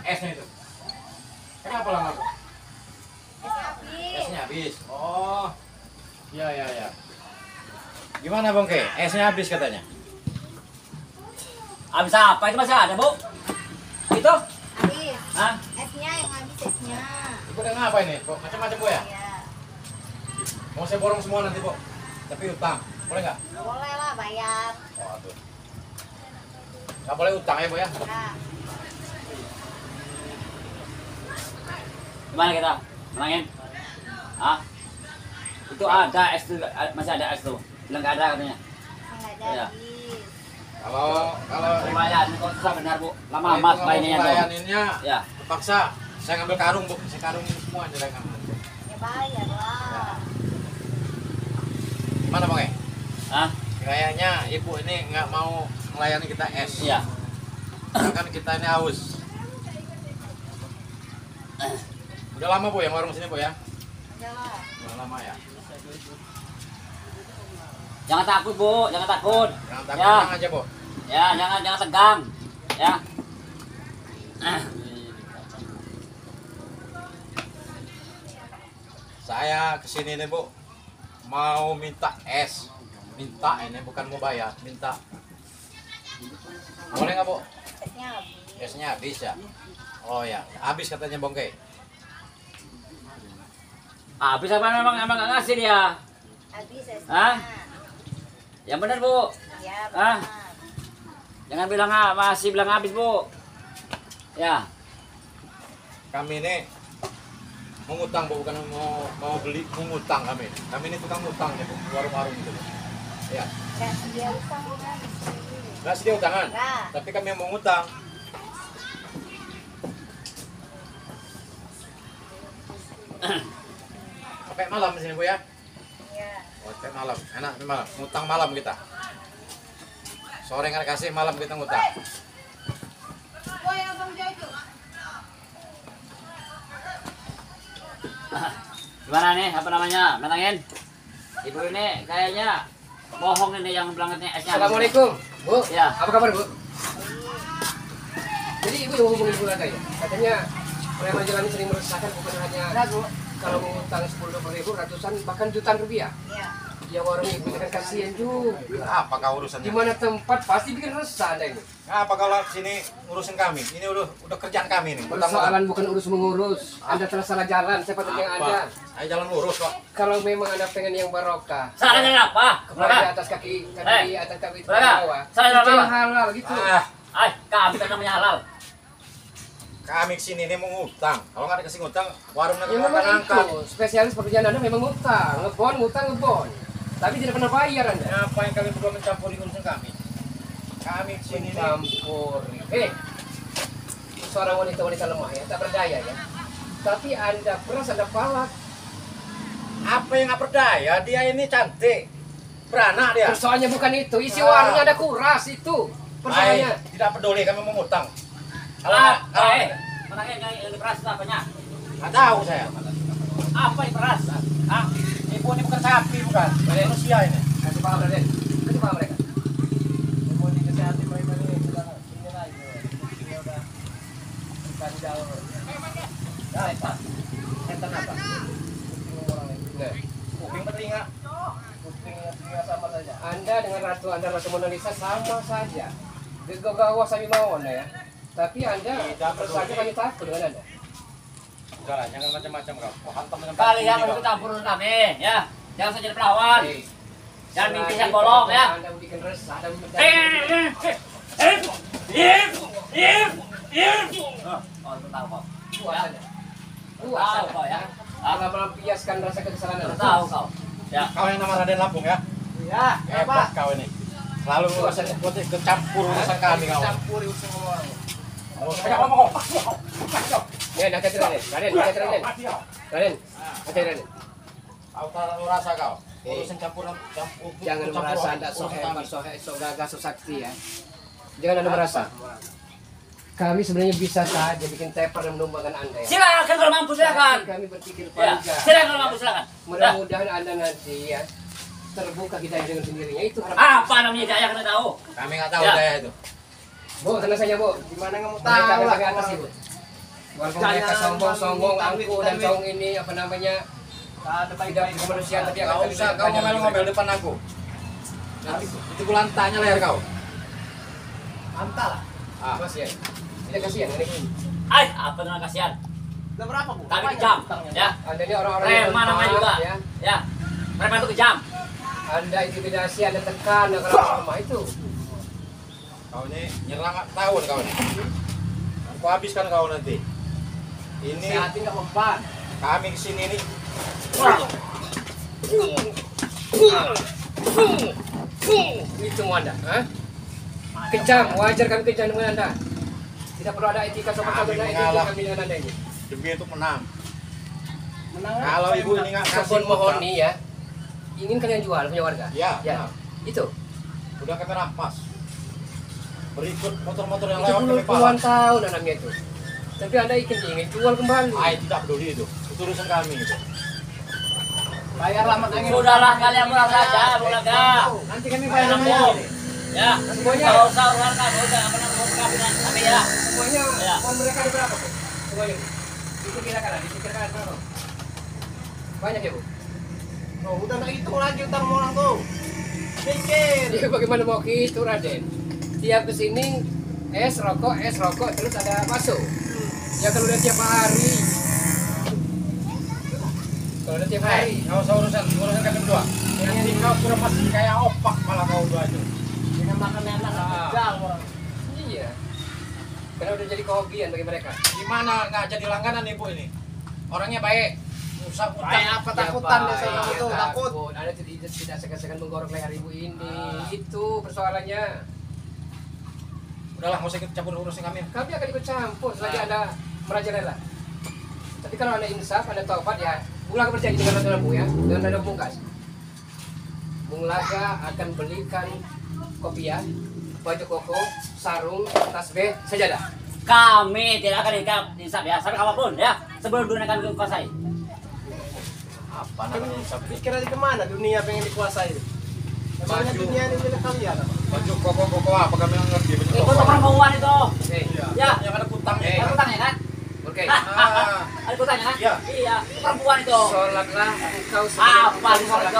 Esnya itu. Kenapa lama tuh? Esnya habis. Oh. Ya ya ya. Gimana Bang Ke? Esnya habis katanya. Habis apa? Itu masih ada, Bu? Itu? Habis. Hah? Esnya yang habis esnya. Ibu udah ngapa ini? Macam-macam Bu ya? Iya. Mau saya borong semua nanti, Bu. Tapi utang. Boleh nggak? Boleh lah, bayar. Oh, aduh. Nggak boleh utang ya, Bu ya? Nah. Gimana kita? Menangin? Hah? Itu ada es tuh, masih ada es tuh. Bilang nggak ada katanya. Nggak ada. Ya. Kalau lumayan, kalau susah benar Bu. Lama amat mainnya tuh. Layaninnya, ya. Terpaksa saya ngambil karung Bu, saya karung semua aja kan. Ya bayar lah. Gimana Bang E? Hah? Kayaknya Ibu ini nggak mau melayani kita es. Iya. Kan kita ini haus. Udah lama Bu yang warung sini Bu ya? Udah lama ya. Jangan takut Bu, jangan takut. Jangan takut, ya. Tenang aja Bu. Ya, jangan tegang. Ya. Saya kesini nih Bu, mau minta es. Minta ini bukan mau bayar, minta. Boleh nggak Bu? Esnya habis ya. Oh ya, habis katanya Bang Ke. Habis apa emang nggak ngasih dia? Habis esnya. Hah? Yang benar Bu. Ya, benar. Ah. Jangan bilang masih bilang habis Bu. Ya. Kami ini mengutang Bu, bukan mau beli, mengutang kami. Kami ini tukang utang ya Bu, warung-warung gitu Bu. Ya. Nggak sedia utang kan? Nggak sedia utangan? Nggak. Tapi kami yang mengutang. Sampai malam di sini Bu ya? Sampai malam, enak sampai malam, ngutang malam kita. Sore nggak kasih, malam kita ngutang. Gimana nih, apa namanya, menangin? Ibu ini kayaknya bohong ini yang belangketnya esnya. Assalamualaikum Bu, ya. Apa kabar Bu? Jadi Ibu yang hubungin Bu Laga ya? Katanya preman jalan ini sering meresahkan, bukan hanya ragu. Kalau mengutang 10-20 ribu, ratusan, bahkan jutaan rupiah. Iya. Ya warung Ibu kan kasihan juga. Apa kau urusannya? Di mana tempat pasti bikin resah ada ini. Nah, apa kalau sini urusin kami? Ini udah kerjaan kami ini. Persoalan bukan urus mengurus. Anda telah salah jalan, saya patut yang ada. Saya jalan lurus Pak. Kalau memang Anda pengen yang barokah. Salah jalan apa? Kepala di atas kaki atas kaki bawah. Salah jalan apa? Halal gitu. Kami kan namanya halal. Kami kesini ini mau ngutang. Kalau nggak dikasih ngutang, warung nanti nggak akan angkat. Spesialis pekerjaan Anda memang ngutang, ngebon. Tapi tidak pernah bayar Anda. Apa yang kami berdua mencampuri urusan kami? Kami kesini mencampuri. Seorang wanita lemah ya, tak berdaya ya. Tapi Anda peras, Anda palak. Apa yang nggak berdaya? Dia ini cantik, beranak dia. Persoalannya bukan itu, isi warungnya ada kuras itu. Persoalannya tidak peduli, kami mau ngutang. Kalau menangnya yang diperas itu apanya? Nggak tahu saya. Apa diperas? Hah? Ibu ini bukan sapi, bukan. Manusia ini. Kasih paham Raden. Kasih paham mereka. Ibu ini kesehatan baik-baik ini. Ini lagi. Ini udah. Bukan jauh. Nah, Pak. Enten apa? Kuping orang itu. Kuping bertinga. Kuping bertinga sama saja. Anda dengan Ratu, Anda Ratu Mona Lisa sama saja. Digogawa sami mawon ya. Tapi Anda bersaja kami takut dengan Anda. Udahlah, jangan macam-macam kau. Kalian harus campur kami, ya. Jangan saja pelawan. Jangan mimpi yang bolong, ya. Anda bikin resah, Anda bikin oh, tahu kau. Tahu kau, ya. Anda melampiaskan rasa kekesalan Anda. Tahu kau. Ya. Kau yang nama Radia Lampung, ya? Iya. Hebat kau ini. Selalu ikut campur urusan kami kau. Campur urusan orang. Raden. Kau merasa kau urusan campur. Jangan merasa Anda so gagah, so sakti ya. Jangan Anda merasa. Kami sebenarnya bisa saja bikin teper dan menumbuhkan Anda ya. Silakan kalau mampu silakan. Kami berpikir panjang. Silakan kalau mampu silakan. Mudah-mudahan Anda nanti ya terbuka kita dengan sendirinya itu. Apa namanya daya kita tahu? Kami nggak tahu daya itu. Bu, tenang saja, Bu. Gimana kamu tahu kami atas Ibu? Walaupun mereka sombong-sombong, angku dan cowok ini apa namanya? Tidak kemanusiaan tapi akan bisa kau ngomel-ngomel depan aku. Nanti itu kulantanya leher kau. Antalah. Ah, kasihan. Tidak kasihan hari ini. Ai, apa dengan kasihan? Udah berapa, Bu? Tadi kejam, ya. Anda ini orang-orang preman namanya juga, ya. Ya. Preman itu kejam. Anda intimidasi, Anda tekan, Anda kalau sama itu. Kau ini nyerang tahun kau ini. Aku habiskan kau nanti. Ini hati enggak mempan. Kami ke sini ini. Ini semua Anda, ha? Kejam, wajar kami kejam dengan Anda. Tidak perlu ada etika sopan santun dengan Anda ini. Demi itu menang. Menang. Kalau Ibu ini enggak kasih mohon nih ya. Ingin kalian jual punya warga? Ya, ya. Itu. Udah kami rampas. Berikut motor-motor yang lewat kami palas. Puluhan tahun namanya itu. Tapi Anda ingin jual kembali. Ay, tidak peduli itu. Itu urusan kami itu. Bayar lama angin. Sudahlah kalian pulang saja, pulang dah. Nanti kami bayar lama. Ya. Semuanya. Kalau usah ulang kan, udah apa namanya? Kami ya. Semuanya. Mau mereka berapa? Semuanya. Dipikirkan, dipikirkan berapa? Banyak ya, Bu. Oh, udah tak hitung lagi utang orang tuh. Pikir. Ya, bagaimana mau gitu, Raden? Tiap kesini es rokok terus ada masuk. Ya kalau udah tiap hari. Kalau udah tiap hari, kau urusan kalian berdua. Nanti kau kurang masih kayak opak malah kau berdua itu. Dengan makan enak kejang orang. Iya. Karena udah jadi kehobian bagi mereka. Gimana nggak jadi langganan Ibu ini? Orangnya baik. Usah apa takutan ya, saya itu takut. Anda tidak segan-segan menggorok leher Ibu ini. Itu persoalannya. Udahlah, mau saya ikut campur urusan kami. Kami akan ikut campur selagi Anda merajalela. Tapi kalau Anda insaf, Anda taubat ya. Pulang percaya dengan Radia Lampung ya, dengan Radia Pamungkas. Bung Laga akan belikan kopiah, baju koko, sarung, tasbih, sajadah. Kami tidak akan insaf ya, sampai apapun ya. Sebelum dunia akan dikuasai. Apa namanya? Pikir aja kemana dunia pengen dikuasai itu? Masalahnya dunia ini milik kalian apa? Baju koko-koko apa kami yang ngerti? Itu perempuan itu. Iya. Yang ada kutangnya. Ada kutangnya kan? Oke. Ada kutangnya kan? Iya. Itu perempuan itu. Sholatlah engkau sholat.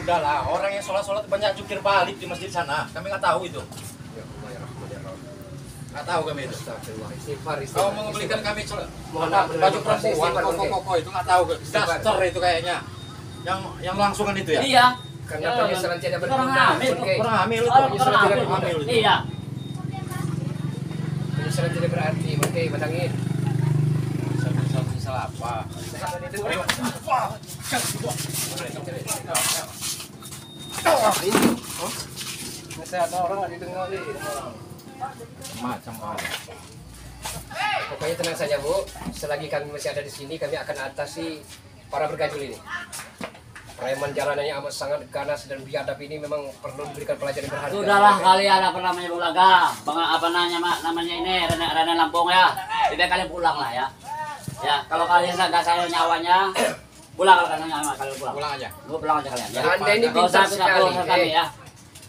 Udahlah, orang yang sholat banyak jukir balik di masjid sana. Kami nggak tahu itu. Nggak tahu kami itu. Kau mau membelikan kami baju perempuan koko-koko itu nggak tahu. Daster itu kayaknya. Yang langsungan itu ya? Iya. Karena penyesalan tidak berguna. Orang hamil itu. Iya. Penyesalan tidak berarti. Oke, batangin. Menyesal apa? Masih ada orang nggak didengar nih. Macam apa? Pokoknya tenang saja, Bu. Selagi kami masih ada di sini, kami akan atasi para bergajul ini. Preman jalanannya amat sangat ganas dan biadab ini memang perlu diberikan pelajaran berharga. Sudahlah kalian apa namanya Bung Laga, apa namanya ini Radia Lampung ya. Tidak kalian pulang lah ya. Ya kalau kalian nggak sayang nyawanya, pulang kalau kalian pulang. Pulang aja. Gue pulang aja kalian. Anda ini pintar sekali ya.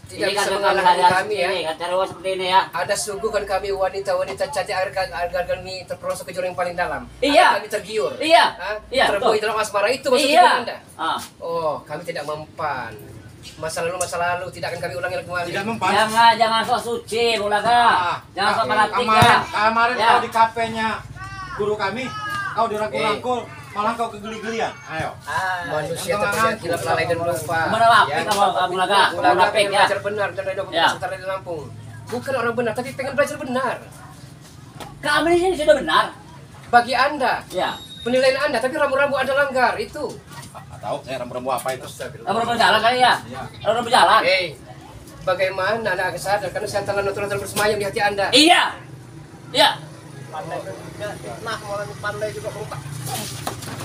Tidak bisa mengalahkan kami ya. Ada sungguhkan kami wanita-wanita cantik agar kami terperosok ke jurang yang paling dalam. Iya. Kami tergiur. Iya. Terbuai dalam asmara itu maksudnya Anda. Oh, kami tidak mempan. Masa lalu tidak akan kami ulangi lagi. Tidak mempan. Jangan sok suci, Bung Laga. Jangan sok melatik ya. Kemarin kau di kafenya guru kami, kau dirangkul-rangkul. Malah kau kegeli-gelian. Ayo. Manusia terkejut tidak lalai dan lupa. Menelapik kamu Bung Laga. Menelapik ya. Belajar benar dan Radia Pamungkas Lampung. Bukan orang benar tapi pengen belajar benar. Kami ini sudah benar. Bagi Anda. Ya. Penilaian Anda tapi rambu-rambu Anda langgar itu. Tahu saya rambu-rambu apa itu? Rambu-rambu jalan kali ya. Rambu-rambu jalan. Hei. Bagaimana Anda sadar karena setan natural bersemayam di hati Anda? Iya. Iya. Pandai juga. Nah, orang pandai juga berupa.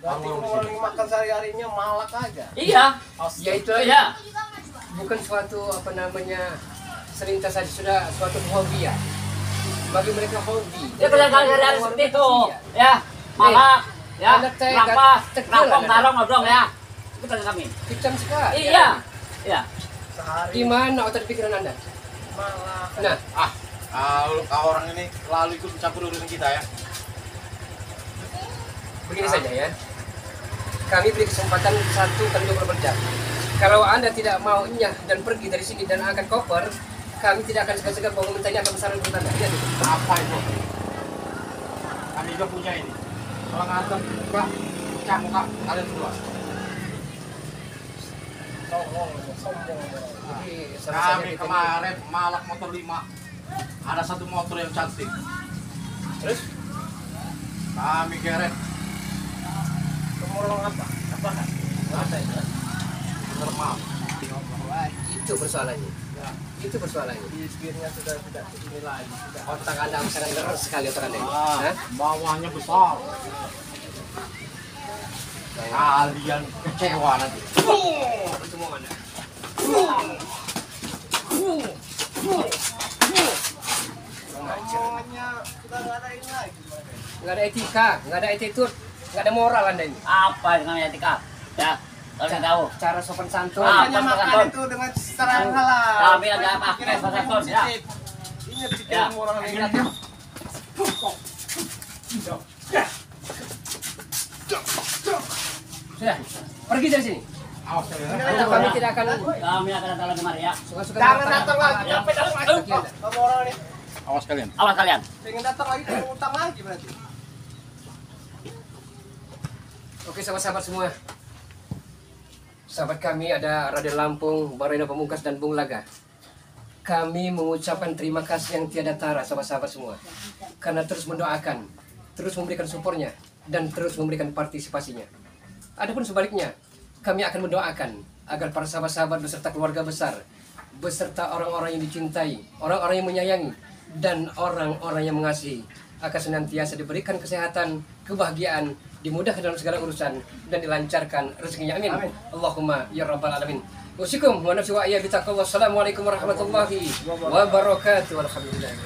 Berarti mengurangi makan sehari-harinya malak aja. Iya. Ya itu aja. Bukan suatu apa namanya selintas saja sudah suatu hobi ya. Bagi mereka hobi. Ya kerjaan sehari-hari seperti itu. Ya, malak. Ya, rampok, tarong, ngobrol ya. Itu kerja kami. Kecam sekali. Iya. Iya. Gimana otot pikiran Anda? Malah. Nah, orang ini lalu ikut mencampur urusan kita ya. Begini saja ya. Kami beri kesempatan satu kali 24 jam. Kalau Anda tidak mau nyah dan pergi dari sini dan angkat koper, kami tidak akan segan-segan bahwa mintanya akan besar untuk Anda. Lihat itu. Apa itu? Kami juga punya ini. Kalau ngantem, buka, pecah muka, kalian berdua. Sombong, sombong. Kami kemarin malak motor 5. Ada satu motor yang cantik. Terus? Kami geret. Kemurung apa? Apakah? Apa itu? Normal. Itu persoalannya. Itu persoalannya. Bibirnya sudah tidak segini lagi. Otak Anda sekarang leres sekali otak Anda. Bawahnya besar. Kalian kecewa nanti. Semua Anda. Semuanya kita nggak ada ini lagi. Nggak ada etika, nggak ada attitude, nggak ada moral Anda ini. Apa yang namanya etika? Ya. Kalian tahu cara sopan santun. Hanya makan itu dengan secara halal. Kami ada pakai sopan santun ya. Ingat pikiran orang lain. Sudah, pergi dari sini. Awas ya. Kami tidak akan lagi. Kami akan datang lagi mari ya. Suka-suka. Jangan datang lagi. Sampai datang lagi. Kamu orang ini. Awas kalian. Awas kalian. Pengen datang lagi pengen utang lagi berarti. Oke, sahabat-sahabat semua. Sahabat kami ada Radia Lampung, Bang Reno Pamungkas, dan Bung Laga. Kami mengucapkan terima kasih yang tiada tara sahabat-sahabat semua. Karena terus mendoakan, terus memberikan supportnya, dan terus memberikan partisipasinya. Adapun sebaliknya, kami akan mendoakan agar para sahabat-sahabat beserta keluarga besar, beserta orang-orang yang dicintai, orang-orang yang menyayangi, dan orang-orang yang mengasihi, akan senantiasa diberikan kesehatan, kebahagiaan, dimudahkan dalam segala urusan dan dilancarkan rezekinya. Amin. Amin. Allahumma ya rabbal alamin. Wassalamualaikum warahmatullahi wabarakatuh. Alhamdulillah.